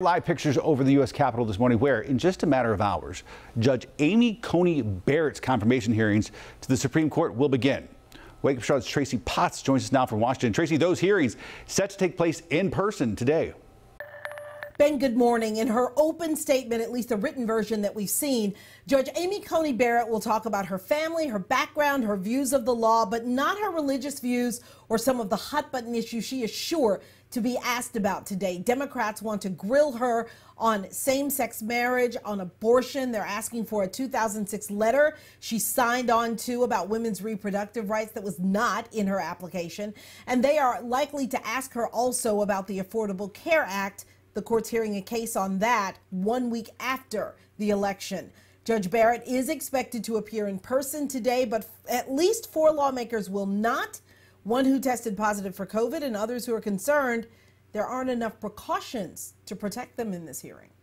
Live pictures over the U.S. Capitol this morning where, in just a matter of hours, Judge Amy Coney Barrett's confirmation hearings to the Supreme Court will begin. Wake Up Charlotte's Tracy Potts joins us now from Washington. Tracy, those hearings set to take place in person today. Ben, good morning. In her open statement, at least the written version that we've seen, Judge Amy Coney Barrett will talk about her family, her background, her views of the law, but not her religious views or some of the hot-button issues she is sure to be asked about today. Democrats want to grill her on same-sex marriage, on abortion. They're asking for a 2006 letter she signed on to about women's reproductive rights that was not in her application. And they are likely to ask her also about the Affordable Care Act. The court's hearing a case on that 1 week after the election. Judge Barrett is expected to appear in person today, but at least four lawmakers will not. One who tested positive for COVID and others who are concerned there aren't enough precautions to protect them in this hearing.